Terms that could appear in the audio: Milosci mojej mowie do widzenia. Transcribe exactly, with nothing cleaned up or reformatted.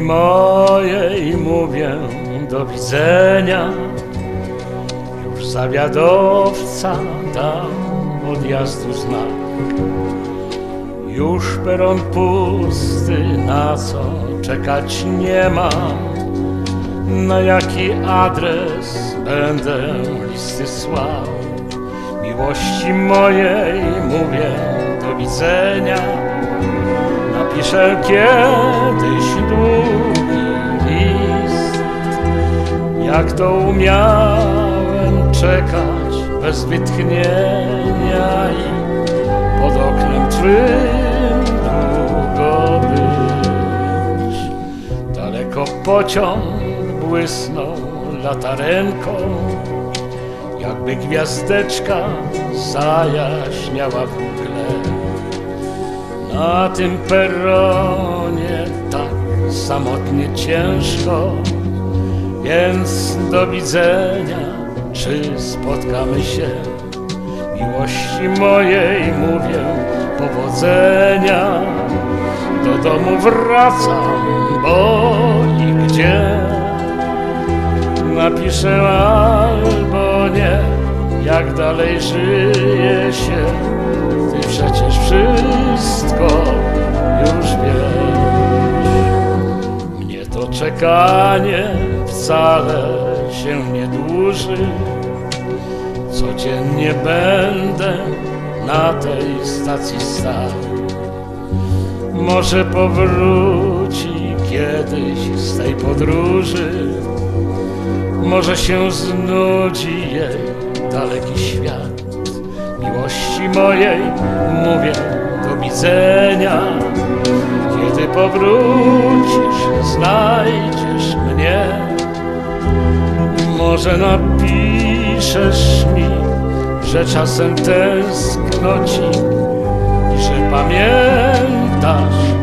miłości mojej mówię do widzenia. Już zawiadowca dał odjazdu znak. Już peron pusty, na co czekać nie mam. Na jaki adres będę listy słał? Miłości mojej mówię do widzenia. Napiszę kiedyś długi list. Jak to umiałem czekać bez wytchnienia i pod oknem twym długo być. Daleko pociąg błysnął latarenką, jakby gwiazdeczka zajaśniała w mgle. Na tym peronie tak samotnie ciężko, więc do widzenia, czy spotkamy się. Miłości mojej mówię powodzenia, do domu wracam, bo i gdzie. Napiszę albo nie, jak dalej żyje się. Ty przecież wszystko już wiesz. Mnie to czekanie wcale się nie dłuży. Codziennie będę na tej stacji stał. Może powróci kiedyś z tej podróży. Może się znudzi jej daleki świat. Miłości mojej mówię do widzenia. Kiedy powrócisz, znajdziesz mnie. Może napiszesz mi, że czasem tęskno ci i że pamiętasz.